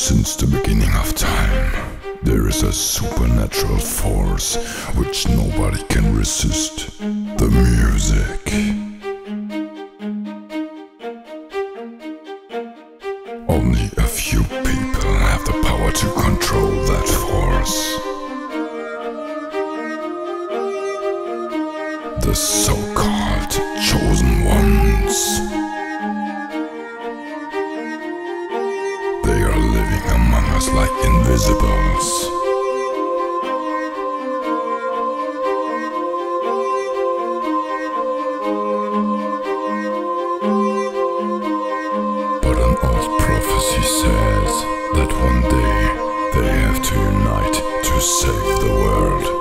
Since the beginning of time, there is a supernatural force which nobody can resist: the music. Only a few people have the power to control that force. The so-called chosen ones. They are living among us like invisibles. But an old prophecy says that one day they have to unite to save the world.